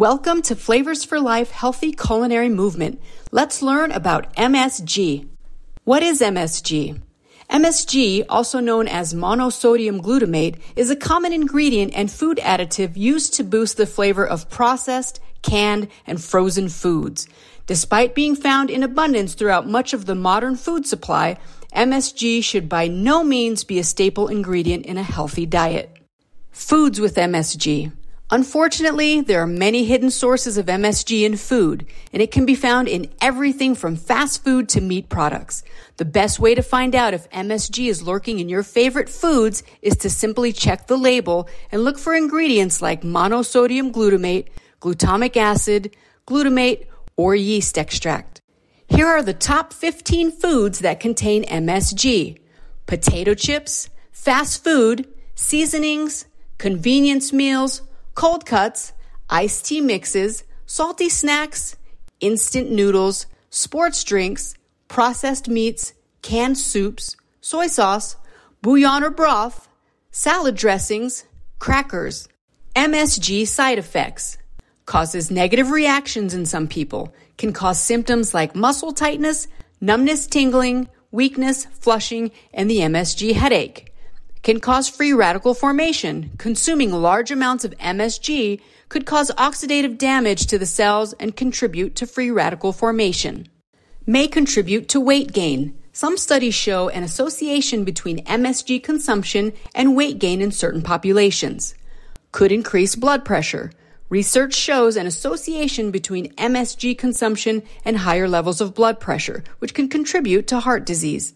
Welcome to Flavors for Life Healthy Culinary Movement. Let's learn about MSG. What is MSG? MSG, also known as monosodium glutamate, is a common ingredient and food additive used to boost the flavor of processed, canned, and frozen foods. Despite being found in abundance throughout much of the modern food supply, MSG should by no means be a staple ingredient in a healthy diet. Foods with MSG. Unfortunately, there are many hidden sources of MSG in food, and it can be found in everything from fast food to meat products. The best way to find out if MSG is lurking in your favorite foods is to simply check the label and look for ingredients like monosodium glutamate, glutamic acid, glutamate, or yeast extract. Here are the top 15 foods that contain MSG: potato chips, fast food, seasonings, convenience meals, cold cuts, iced tea mixes, salty snacks, instant noodles, sports drinks, processed meats, canned soups, soy sauce, bouillon or broth, salad dressings, crackers. MSG side effects. Causes negative reactions in some people. Can cause symptoms like muscle tightness, numbness, tingling, weakness, flushing, and the MSG headache. Can cause free radical formation. Consuming large amounts of MSG could cause oxidative damage to the cells and contribute to free radical formation. May contribute to weight gain. Some studies show an association between MSG consumption and weight gain in certain populations. Could increase blood pressure. Research shows an association between MSG consumption and higher levels of blood pressure, which can contribute to heart disease.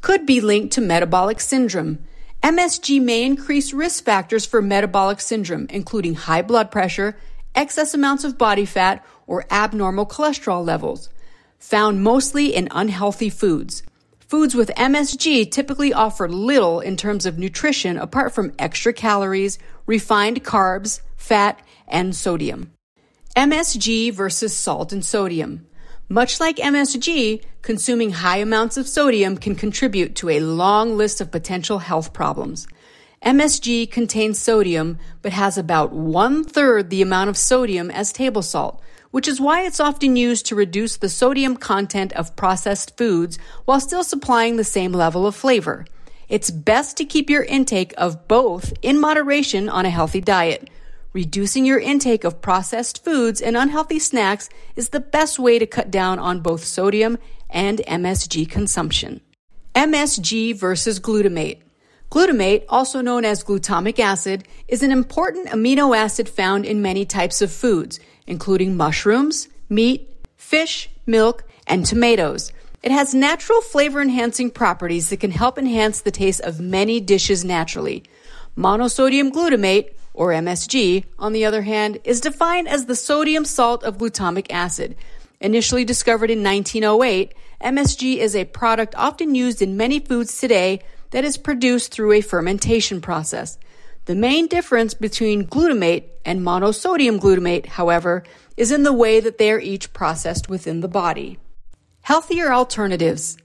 Could be linked to metabolic syndrome. MSG may increase risk factors for metabolic syndrome, including high blood pressure, excess amounts of body fat, or abnormal cholesterol levels, found mostly in unhealthy foods. Foods with MSG typically offer little in terms of nutrition apart from extra calories, refined carbs, fat, and sodium. MSG versus salt and sodium. Much like MSG, consuming high amounts of sodium can contribute to a long list of potential health problems. MSG contains sodium, but has about 1/3 the amount of sodium as table salt, which is why it's often used to reduce the sodium content of processed foods while still supplying the same level of flavor. It's best to keep your intake of both in moderation on a healthy diet. Reducing your intake of processed foods and unhealthy snacks is the best way to cut down on both sodium and MSG consumption. MSG versus glutamate. Glutamate, also known as glutamic acid, is an important amino acid found in many types of foods, including mushrooms, meat, fish, milk, and tomatoes. It has natural flavor-enhancing properties that can help enhance the taste of many dishes naturally. Monosodium glutamate, or MSG, on the other hand, is defined as the sodium salt of glutamic acid. Initially discovered in 1908, MSG is a product often used in many foods today that is produced through a fermentation process. The main difference between glutamate and monosodium glutamate, however, is in the way that they are each processed within the body. Healthier alternatives.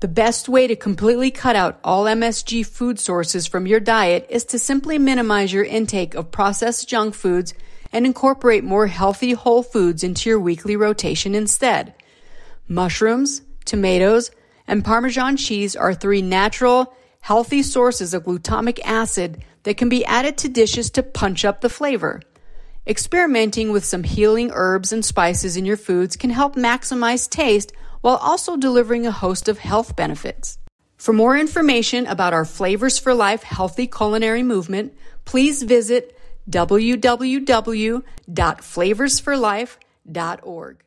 The best way to completely cut out all MSG food sources from your diet is to simply minimize your intake of processed junk foods and incorporate more healthy whole foods into your weekly rotation instead. Mushrooms, tomatoes, and Parmesan cheese are three natural, healthy sources of glutamic acid that can be added to dishes to punch up the flavor. Experimenting with some healing herbs and spices in your foods can help maximize taste while also delivering a host of health benefits. For more information about our Flavors for Life Healthy Culinary Movement, please visit www.flavorsforlife.org.